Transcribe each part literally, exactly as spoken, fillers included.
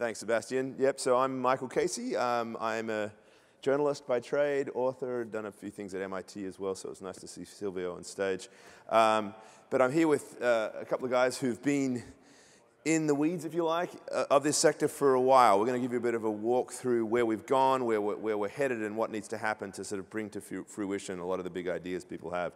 Thanks, Sebastian. Yep, so I'm Michael Casey. Um, I'm a journalist by trade, author, done a few things at M I T as well, so it's nice to see Silvio on stage. Um, but I'm here with uh, a couple of guys who've been in the weeds, if you like, uh, of this sector for a while. We're going to give you a bit of a walk through where we've gone, where we're, where we're headed, and what needs to happen to sort of bring to fruition a lot of the big ideas people have.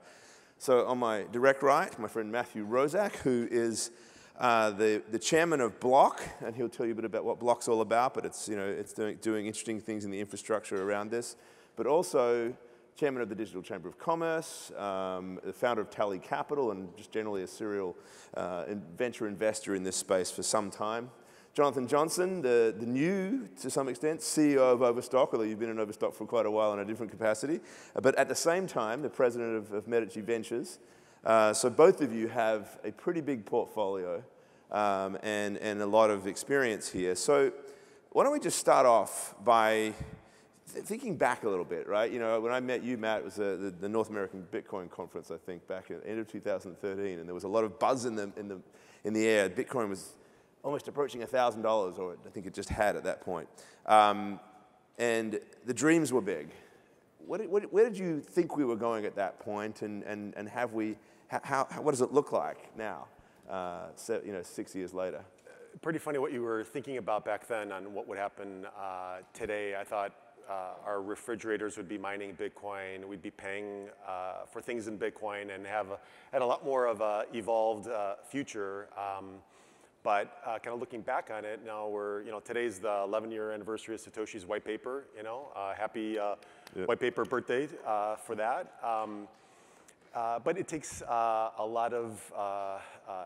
So on my direct right, my friend Matthew Roszak, who is uh, the, the chairman of Block, and he'll tell you a bit about what Block's all about, but it's, you know, it's doing, doing interesting things in the infrastructure around this, but also chairman of the Digital Chamber of Commerce, um, the founder of Tally Capital, and just generally a serial uh, venture investor in this space for some time. Jonathan Johnson, the, the new, to some extent, C E O of Overstock, although you've been in Overstock for quite a while in a different capacity, but at the same time, the president of, of Medici Ventures. Uh, so both of you have a pretty big portfolio um, and, and a lot of experience here. So why don't we just start off by thinking back a little bit, right? You know, when I met you, Matt, it was a, the, the North American Bitcoin conference, I think, back at the end of two thousand thirteen, and there was a lot of buzz in the, in the, in the air. Bitcoin was almost approaching a thousand dollars, or I think it just had at that point. Um, and the dreams were big. What, what, where did you think we were going at that point, and, and, and have we, how, how, what does it look like now, uh, so, you know, six years later? Pretty funny what you were thinking about back then on what would happen uh, today. I thought uh, our refrigerators would be mining Bitcoin, we'd be paying uh, for things in Bitcoin, and have a, had a lot more of an evolved uh, future. Um, But uh, kind of looking back on it, now we're, you know, today's the eleven year anniversary of Satoshi's white paper, you know, uh, happy uh, yep. white paper birthday uh, for that. Um, uh, but it takes uh, a lot of uh, uh,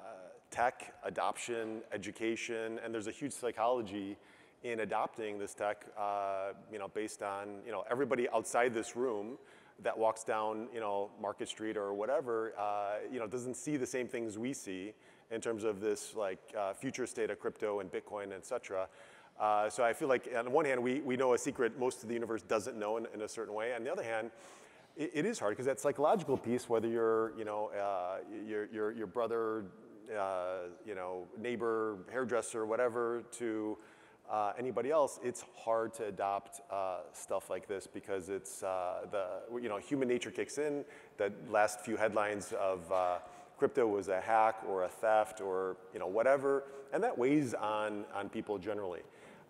tech adoption, education, and there's a huge psychology in adopting this tech, uh, you know, based on, you know, everybody outside this room that walks down, you know, Market Street or whatever, uh, you know, doesn't see the same things we see in terms of this like uh, future state of crypto and Bitcoin, et cetera. Uh, so I feel like on the one hand, we, we know a secret most of the universe doesn't know in, in a certain way. On the other hand, it, it is hard because that psychological piece, whether you're, you know, uh, your, your, your brother, uh, you know, neighbor, hairdresser, whatever, to uh, anybody else, it's hard to adopt uh, stuff like this because it's uh, the, you know, human nature kicks in. That last few headlines of, uh, crypto was a hack or a theft or, you know, whatever, and that weighs on, on people generally.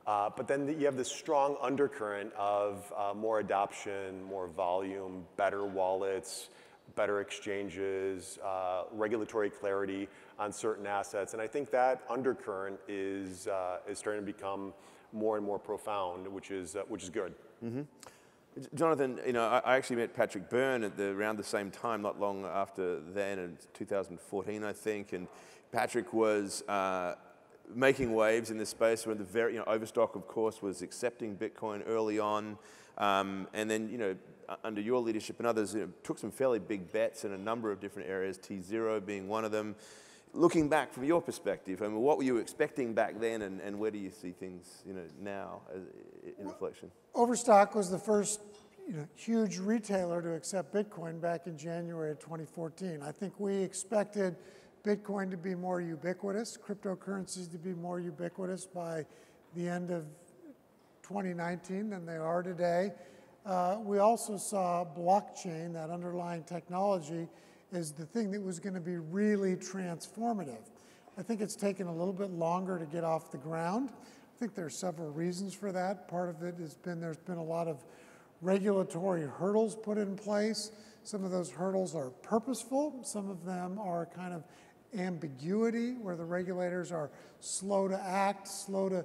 Uh, but then the, you have this strong undercurrent of uh, more adoption, more volume, better wallets, better exchanges, uh, regulatory clarity on certain assets, and I think that undercurrent is, uh, is starting to become more and more profound, which is, uh, which is good. Mm-hmm. Jonathan, you know, I actually met Patrick Byrne at the, around the same time, not long after then, in two thousand fourteen, I think. And Patrick was uh, making waves in this space. When the very, you know, Overstock, of course, was accepting Bitcoin early on, um, and then, you know, under your leadership and others, you know, took some fairly big bets in a number of different areas. T-Zero being one of them. Looking back from your perspective, I mean, what were you expecting back then, and, and where do you see things, you know, now as, in reflection? Overstock was the first, you know, huge retailer to accept Bitcoin back in January of twenty fourteen. I think we expected Bitcoin to be more ubiquitous, cryptocurrencies to be more ubiquitous by the end of twenty nineteen than they are today. Uh, we also saw blockchain, that underlying technology, is the thing that was going to be really transformative. I think it's taken a little bit longer to get off the ground. I think there's several reasons for that. Part of it has been there's been a lot of regulatory hurdles put in place. Some of those hurdles are purposeful. Some of them are kind of ambiguity, where the regulators are slow to act, slow to,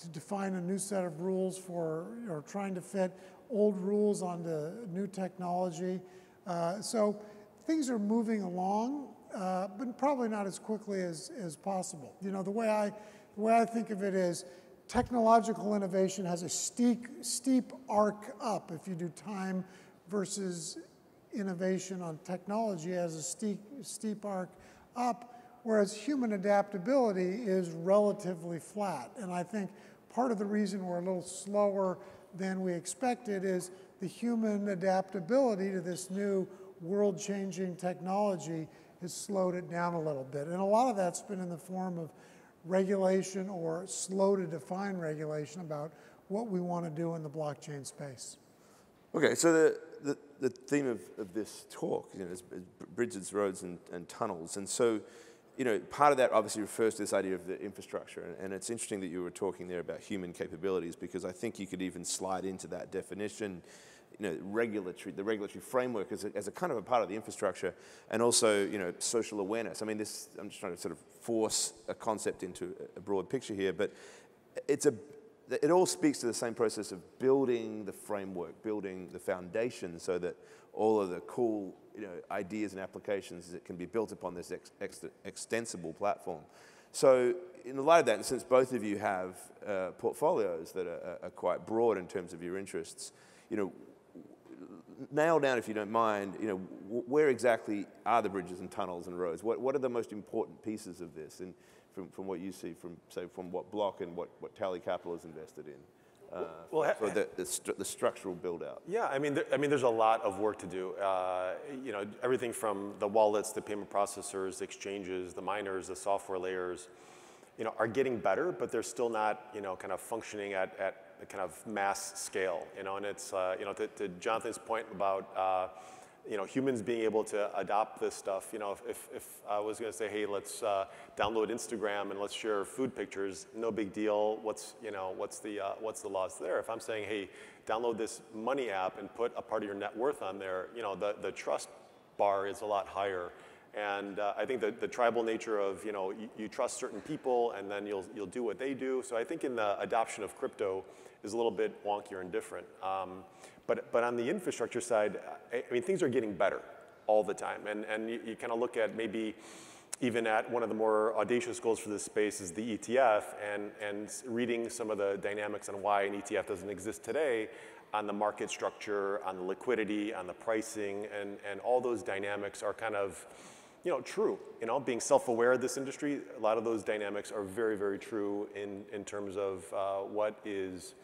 to define a new set of rules for, or trying to fit old rules onto new technology. Uh, so things are moving along, uh, but probably not as quickly as, as possible. You know, the way, I, the way I think of it is technological innovation has a steep, steep arc up. If you do time versus innovation on technology, it has a steep, steep arc up, whereas human adaptability is relatively flat. And I think part of the reason we're a little slower than we expected is the human adaptability to this new world-changing technology has slowed it down a little bit. And a lot of that's been in the form of regulation or slow to define regulation about what we want to do in the blockchain space. Okay, so the, the, the theme of, of this talk, you know, is bridges, roads, and, and tunnels. And so, you know, part of that obviously refers to this idea of the infrastructure. And, and it's interesting that you were talking there about human capabilities, because I think you could even slide into that definition, you know, regulatory, the regulatory framework as a, as a kind of a part of the infrastructure, and also, you know, social awareness. I mean, this, I'm just trying to sort of force a concept into a broad picture here, but it's a, it all speaks to the same process of building the framework, building the foundation so that all of the cool, you know, ideas and applications that can be built upon this ex ex extensible platform. So in the light of that, and since both of you have uh, portfolios that are, are quite broad in terms of your interests, you know, nail down, if you don't mind, you know, where exactly are the bridges and tunnels and roads? What, what are the most important pieces of this? And from, from what you see, from, say, from what Block and what, what Tally Capital is invested in? Uh, well, for the, the, st the structural build-out. Yeah, I mean, there, I mean, there's a lot of work to do. Uh, you know, everything from the wallets, the payment processors, the exchanges, the miners, the software layers, you know, are getting better, but they're still not, you know, kind of functioning at, at a kind of mass scale. You know, and it's, uh, you know, to, to Jonathan's point about, uh, you know, humans being able to adopt this stuff. You know, if, if, if I was going to say, hey, let's uh, download Instagram and let's share food pictures, no big deal. What's, you know, what's the uh, what's the loss there? If I'm saying, hey, download this money app and put a part of your net worth on there, you know, the, the trust bar is a lot higher. And uh, I think the, the tribal nature of, you know, you, you trust certain people and then you'll, you'll do what they do. So I think in the adoption of crypto is a little bit wonkier and different. Um, but, but on the infrastructure side, I, I mean, things are getting better all the time. And, and you, you kind of look at maybe even at one of the more audacious goals for this space is the E T F, and, and reading some of the dynamics on why an E T F doesn't exist today, on the market structure, on the liquidity, on the pricing, and, and all those dynamics are kind of, you know, true. You know, being self-aware of this industry, a lot of those dynamics are very, very true in, in terms of uh, what is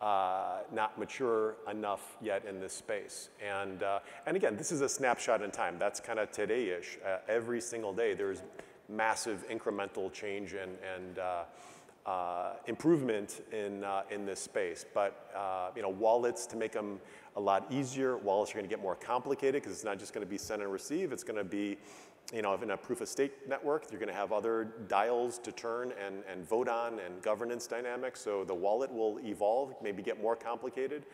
uh, not mature enough yet in this space. And, uh, and again, this is a snapshot in time. That's kind of today-ish. Uh, every single day, there's massive incremental change and, and uh, uh, improvement in, uh, in this space. But, uh, you know, wallets, to make them a lot easier, wallets are gonna get more complicated because it's not just gonna be send and receive, it's gonna be, you know, in a proof-of-stake network, you're going to have other dials to turn and, and vote on and governance dynamics. So the wallet will evolve, maybe get more complicated.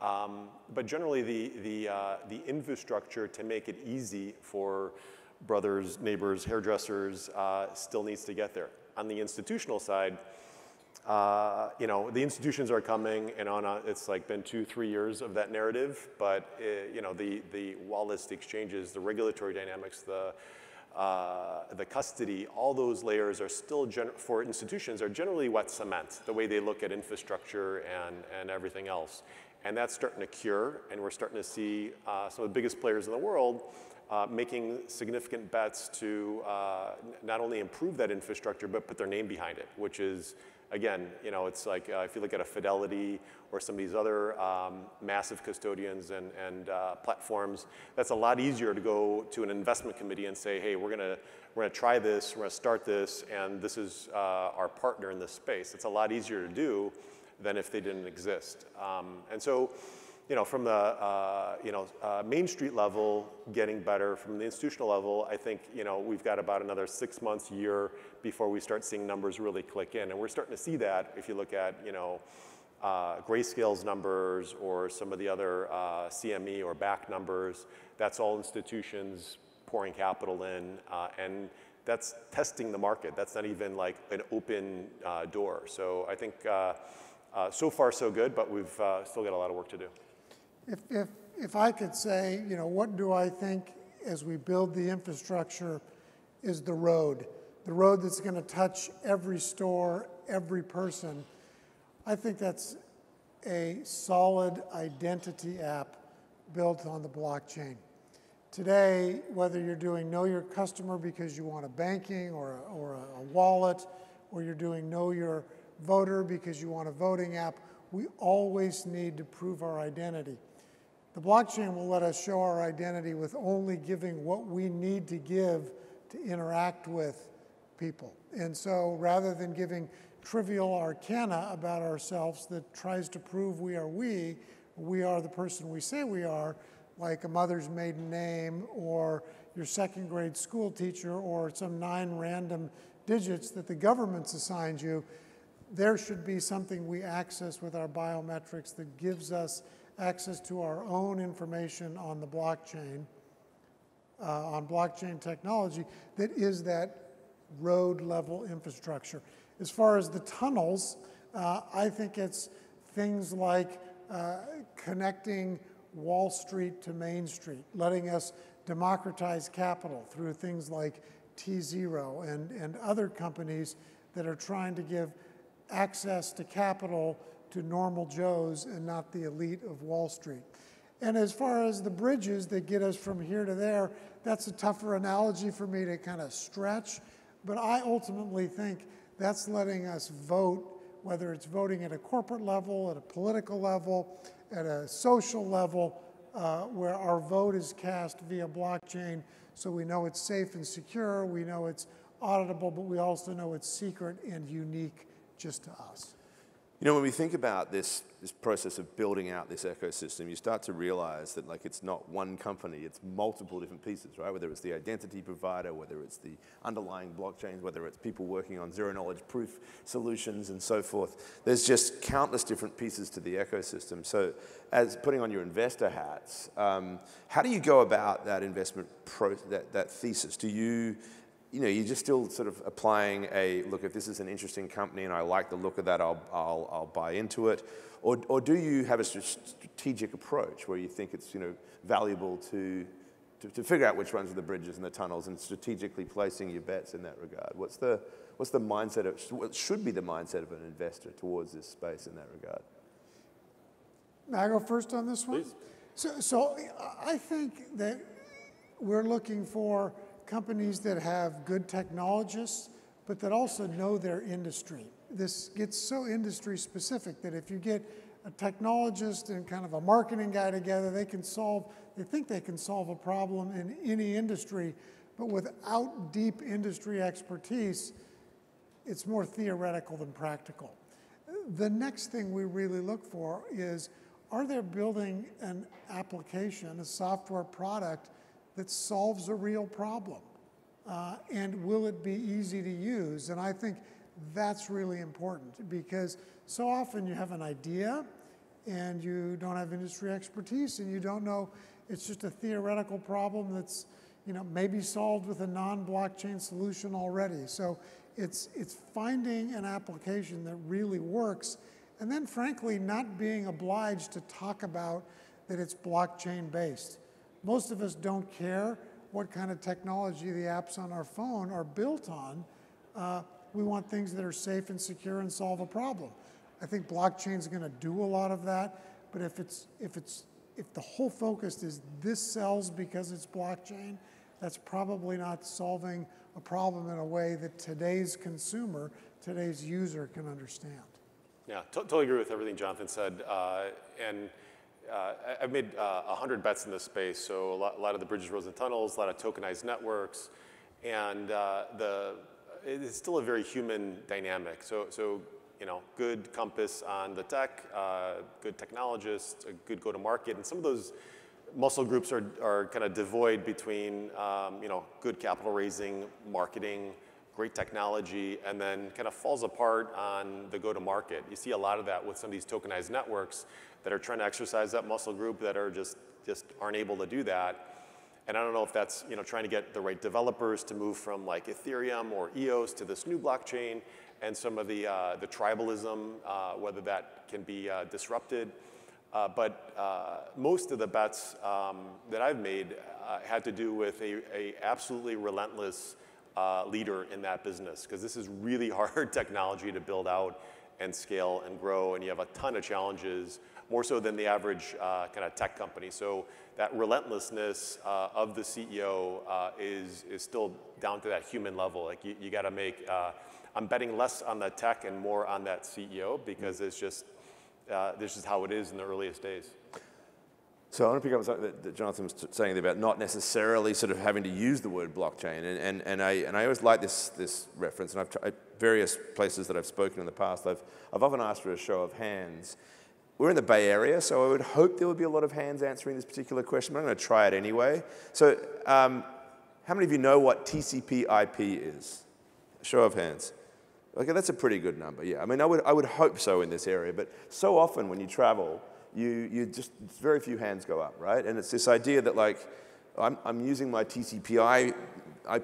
Um, but generally, the, the, uh, the infrastructure to make it easy for brothers, neighbors, hairdressers uh, still needs to get there. On the institutional side, uh, you know, the institutions are coming, and on a, it's like been two, three years of that narrative. But uh, you know, the the wallets, the exchanges, the regulatory dynamics, the uh, the custody, all those layers are still gen for institutions are generally wet cement. The way they look at infrastructure and and everything else, and that's starting to cure, and we're starting to see uh, some of the biggest players in the world Uh, making significant bets to uh, not only improve that infrastructure, but put their name behind it, which is, again, you know, it's like uh, if you look at a Fidelity or some of these other um, massive custodians and, and uh, platforms, that's a lot easier to go to an investment committee and say, hey, we're gonna we're gonna try this, we're gonna start this, and this is uh, our partner in this space. It's a lot easier to do than if they didn't exist, um, and so. You know, from the uh, you know uh, Main Street level, getting better. From the institutional level, I think you know we've got about another six months, year before we start seeing numbers really click in, and we're starting to see that if you look at you know uh, Grayscale's numbers or some of the other uh, C M E or B A C numbers. That's all institutions pouring capital in, uh, and that's testing the market. That's not even like an open uh, door. So I think uh, uh, so far so good, but we've uh, still got a lot of work to do. If, if, if I could say, you know, what do I think as we build the infrastructure is the road, the road that's going to touch every store, every person, I think that's a solid identity app built on the blockchain. Today, whether you're doing Know Your Customer because you want a banking or a, or a, a wallet, or you're doing Know Your Voter because you want a voting app, we always need to prove our identity. The blockchain will let us show our identity with only giving what we need to give to interact with people. And so rather than giving trivial arcana about ourselves that tries to prove we are we, we are the person we say we are, like a mother's maiden name or your second grade school teacher or some nine random digits that the government's assigned you, there should be something we access with our biometrics that gives us access to our own information on the blockchain, uh, on blockchain technology that is that road level infrastructure. As far as the tunnels, uh, I think it's things like uh, connecting Wall Street to Main Street, letting us democratize capital through things like T Zero and, and other companies that are trying to give access to capital to normal Joes and not the elite of Wall Street. And as far as the bridges that get us from here to there, that's a tougher analogy for me to kind of stretch, but I ultimately think that's letting us vote, whether it's voting at a corporate level, at a political level, at a social level, uh, where our vote is cast via blockchain, so we know it's safe and secure, we know it's auditable, but we also know it's secret and unique just to us. You know, when we think about this, this process of building out this ecosystem, you start to realize that, like, it's not one company, it's multiple different pieces, right? Whether it's the identity provider, whether it's the underlying blockchains, whether it's people working on zero-knowledge proof solutions and so forth. There's just countless different pieces to the ecosystem. So as putting on your investor hats, um, how do you go about that investment pro that, that thesis? Do you... you know, you're just still sort of applying a, look, if this is an interesting company and I like the look of that, I'll, I'll, I'll buy into it. Or, or do you have a strategic approach where you think it's, you know, valuable to, to, to figure out which ones are the bridges and the tunnels and strategically placing your bets in that regard? What's the, what's the mindset of, what should be the mindset of an investor towards this space in that regard? May I go first on this one? Please. So, so I think that we're looking for companies that have good technologists, but that also know their industry. This gets so industry specific that if you get a technologist and kind of a marketing guy together, they can solve, they think they can solve a problem in any industry, but without deep industry expertise, it's more theoretical than practical. The next thing we really look for is, are they building an application, a software product that solves a real problem, uh, and will it be easy to use? And I think that's really important, because so often you have an idea and you don't have industry expertise and you don't know, it's just a theoretical problem that's, you know, maybe solved with a non-blockchain solution already. So it's, it's finding an application that really works, and then frankly not being obliged to talk about that it's blockchain based. Most of us don't care what kind of technology the apps on our phone are built on. Uh, we want things that are safe and secure and solve a problem. I think blockchain's gonna do a lot of that, but if it's, if it's, if the whole focus is this sells because it's blockchain, that's probably not solving a problem in a way that today's consumer, today's user can understand. Yeah, t- totally agree with everything Jonathan said. Uh, and. Uh, I've made uh, one hundred bets in this space, so a lot, a lot of the bridges, roads, and tunnels, a lot of tokenized networks, and uh, the, it's still a very human dynamic. So, so you know, good compass on the tech, uh, good technologists, a good go-to-market, and some of those muscle groups are, are kind of devoid between um, you know, good capital raising, marketing, great technology, and then kind of falls apart on the go-to-market. You see a lot of that with some of these tokenized networks that are trying to exercise that muscle group that are just, just aren't able to do that. And I don't know if that's, you know, trying to get the right developers to move from like Ethereum or E O S to this new blockchain, and some of the, uh, the tribalism, uh, whether that can be uh, disrupted. Uh, but uh, most of the bets um, that I've made uh, had to do with a, a absolutely relentless uh, leader in that business, because this is really hard technology to build out and scale and grow, and you have a ton of challenges, more so than the average uh, kind of tech company. So that relentlessness uh, of the C E O uh, is, is still down to that human level. Like you, you gotta make, uh, I'm betting less on the tech and more on that C E O, because it's just, uh, this is how it is in the earliest days. So I want to pick up something that, that Jonathan was saying about not necessarily sort of having to use the word blockchain, and, and, and, I, and I always like this, this reference, and I've tried, at various places that I've spoken in the past, I've, I've often asked for a show of hands. We're in the Bay Area, so I would hope there would be a lot of hands answering this particular question, but I'm going to try it anyway. So um, how many of you know what T C P I P is? A show of hands. Okay, that's a pretty good number, yeah. I mean, I would, I would hope so in this area, but so often when you travel, You, you just, very few hands go up, right? And it's this idea that, like, I'm, I'm using my T C P I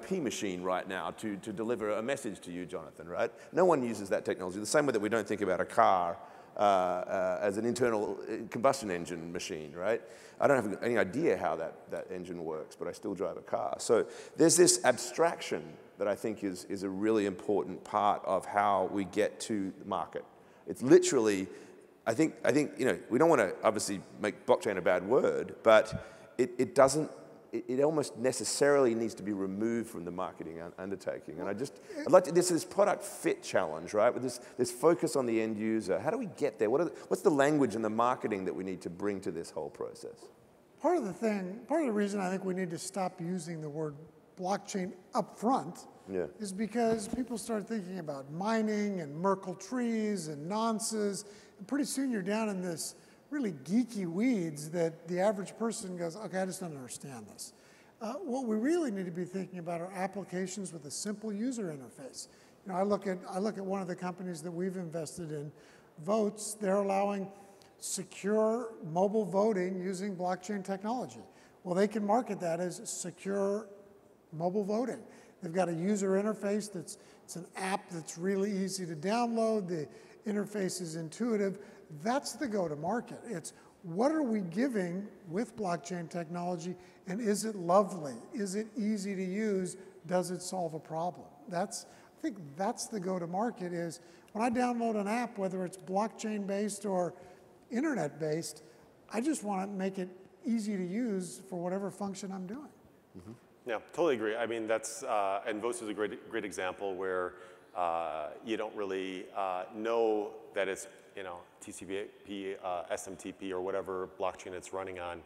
P machine right now to, to deliver a message to you, Jonathan, right? No one uses that technology. The same way that we don't think about a car uh, uh, as an internal combustion engine machine, right? I don't have any idea how that, that engine works, but I still drive a car. So there's this abstraction that I think is, is a really important part of how we get to the market. It's literally... I think, I think, you know, we don't want to obviously make blockchain a bad word, but it, it doesn't, it, it almost necessarily needs to be removed from the marketing un undertaking. And I just, I'd like to, this this product fit challenge, right? With this, this focus on the end user. How do we get there? What are the, what's the language and the marketing that we need to bring to this whole process? Part of the thing, part of the reason I think we need to stop using the word blockchain up front yeah. is because people start thinking about mining and Merkle trees and nonces. Pretty soon you're down in this really geeky weeds that the average person goes, okay, I just don't understand this. Uh, what we really need to be thinking about are applications with a simple user interface. You know, I look at, I look at one of the companies that we've invested in, Votes. They're allowing secure mobile voting using blockchain technology. Well, they can market that as secure mobile voting. They've got a user interface that's, it's an app that's really easy to download. The interface is intuitive. That's the go-to-market. It's what are we giving with blockchain technology, and is it lovely? Is it easy to use? Does it solve a problem? That's, I think that's the go-to-market is when I download an app, whether it's blockchain-based or internet-based, I just want to make it easy to use for whatever function I'm doing. Mm-hmm. Yeah, totally agree. I mean, that's, uh, and Votes is a great, great example where Uh, you don't really uh, know that it's, you know, T C P I P, uh, S M T P, or whatever blockchain it's running on,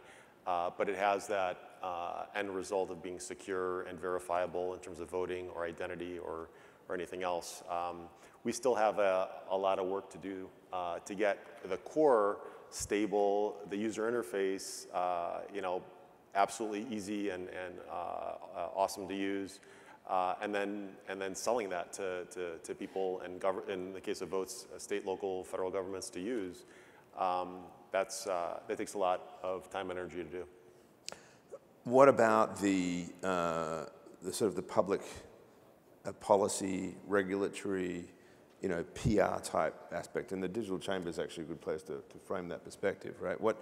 uh, but it has that uh, end result of being secure and verifiable in terms of voting or identity or, or anything else. Um, we still have a, a lot of work to do uh, to get the core stable, the user interface, uh, you know, absolutely easy and, and uh, uh, awesome to use. Uh, and then and then selling that to, to, to people and in the case of Votes, uh, state, local, federal governments to use, um, that's uh, that takes a lot of time and energy to do. What about the uh, the sort of the public uh, policy, regulatory, you know, P R type aspect? And the digital chamber is actually a good place to, to frame that perspective, right? What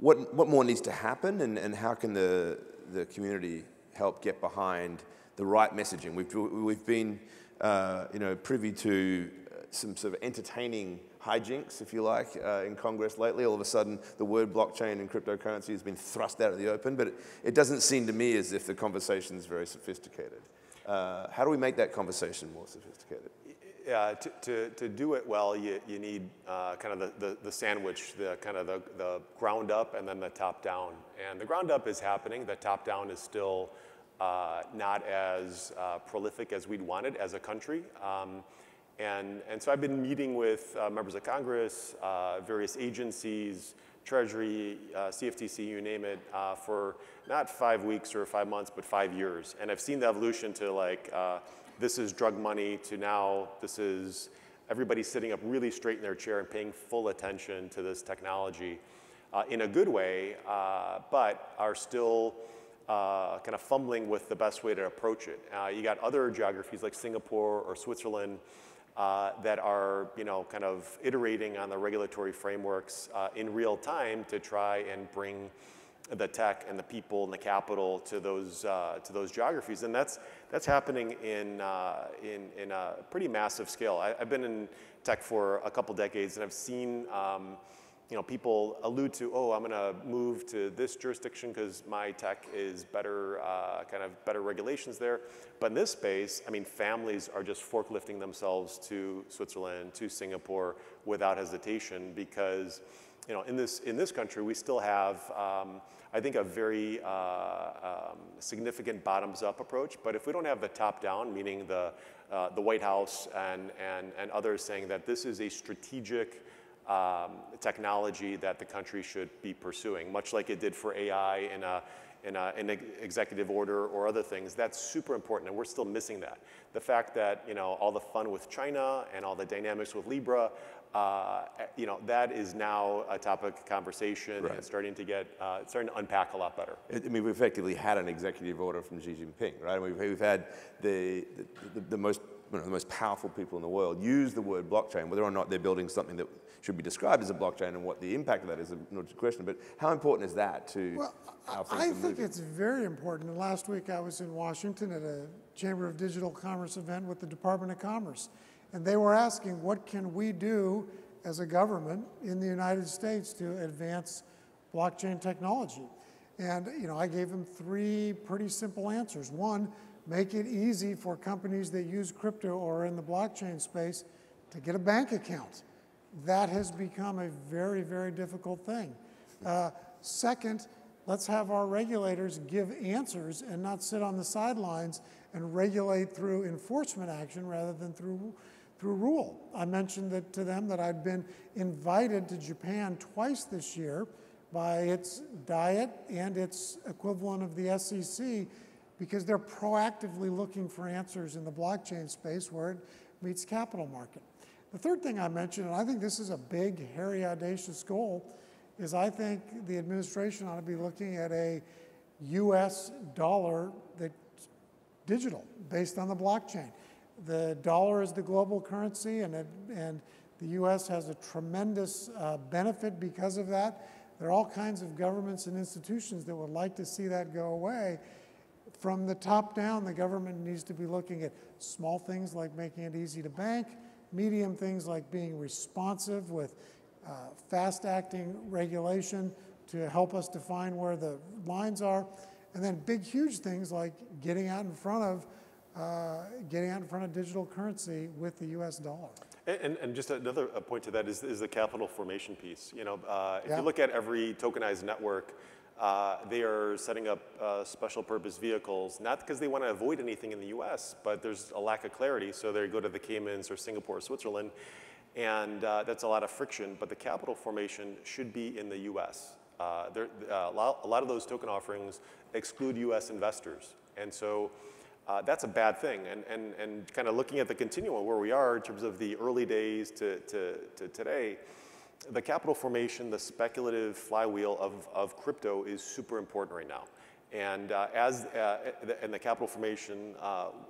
what what more needs to happen, and and how can the the community help get behind the right messaging? We've, we've been uh, you know, privy to some sort of entertaining hijinks, if you like, uh, in Congress lately. All of a sudden, the word blockchain and cryptocurrency has been thrust out of the open, but it, it doesn't seem to me as if the conversation is very sophisticated. Uh, how do we make that conversation more sophisticated? Yeah, to, to, to do it well, you, you need uh, kind of the, the, the sandwich, the kind of the, the ground up and then the top down. And the ground up is happening. The top down is still Uh, not as uh, prolific as we'd wanted as a country. Um, and, and so I've been meeting with uh, members of Congress, uh, various agencies, Treasury, uh, C F T C, you name it, uh, for not five weeks or five months, but five years. And I've seen the evolution to like, uh, this is drug money, to now this is everybody sitting up really straight in their chair and paying full attention to this technology uh, in a good way, uh, but are still Uh, kind of fumbling with the best way to approach it. Uh, you got other geographies like Singapore or Switzerland uh, that are, you know, kind of iterating on the regulatory frameworks uh, in real time to try and bring the tech and the people and the capital to those uh, to those geographies, and that's that's happening in uh, in in a pretty massive scale. I, I've been in tech for a couple decades, and I've seen. Um, You know, people allude to, oh, I'm going to move to this jurisdiction because my tech is better, uh, kind of better regulations there. But in this space, I mean, families are just forklifting themselves to Switzerland, to Singapore without hesitation because you know, in this in this country, we still have, um, I think, a very uh, um, significant bottoms-up approach. But if we don't have the top-down, meaning the uh, the White House and and and others saying that this is a strategic um, technology that the country should be pursuing, much like it did for A I in a in an executive order or other things, that's super important, and we're still missing that. The fact that, you know, all the fun with China and all the dynamics with Libra, uh, you know, that is now a topic of conversation, right, and starting to get, uh, it's starting to unpack a lot better. I mean, we've effectively had an executive order from Xi Jinping, right? We've, we've had the, the, the most, you know, the most powerful people in the world use the word blockchain, whether or not they're building something that should be described as a blockchain and what the impact of that is, not a question, but how important is that to well, our things I think moving? It's very important. Last week I was in Washington at a Chamber of Digital Commerce event with the Department of Commerce, and they were asking, what can we do as a government in the United States to advance blockchain technology? And, you know, I gave them three pretty simple answers. One, make it easy for companies that use crypto or in the blockchain space to get a bank account. That has become a very, very difficult thing. Uh, second, let's have our regulators give answers and not sit on the sidelines and regulate through enforcement action rather than through, through rule. I mentioned that to them that I'd been invited to Japan twice this year by its Diet and its equivalent of the S E C, because they're proactively looking for answers in the blockchain space where it meets capital market. The third thing I mentioned, and I think this is a big, hairy, audacious goal, is I think the administration ought to be looking at a U S dollar that's digital, based on the blockchain. The dollar is the global currency, and, it, and the U S has a tremendous uh, benefit because of that. There are all kinds of governments and institutions that would like to see that go away. From the top down, the government needs to be looking at small things like making it easy to bank, medium things like being responsive with uh, fast-acting regulation to help us define where the lines are, and then big, huge things like getting out in front of uh, getting out in front of digital currency with the U S dollar. And, and just another point to that is, is the capital formation piece. You know, uh, if yeah. you look at every tokenized network, Uh, they are setting up uh, special purpose vehicles, not because they want to avoid anything in the U S, but there's a lack of clarity, so they go to the Caymans or Singapore or Switzerland, and uh, that's a lot of friction, but the capital formation should be in the U S. Uh, there, uh, a lot of those token offerings exclude U S investors, and so uh, that's a bad thing, and, and, and kind of looking at the continuum where we are in terms of the early days to, to, to today, the capital formation, the speculative flywheel of, of crypto is super important right now. And, uh, as, uh, and the capital formation uh,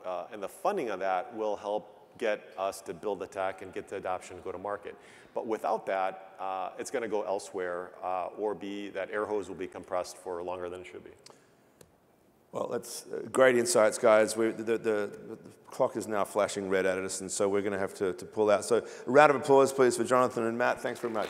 uh, and the funding of that will help get us to build the tech and get the adoption and go to market. But without that, uh, it's going to go elsewhere uh, or be that air hose will be compressed for longer than it should be. Well, that's great insights, guys. We, the, the, the clock is now flashing red at us, and so we're going to have to, to pull out. So a round of applause, please, for Jonathan and Matt. Thanks very much.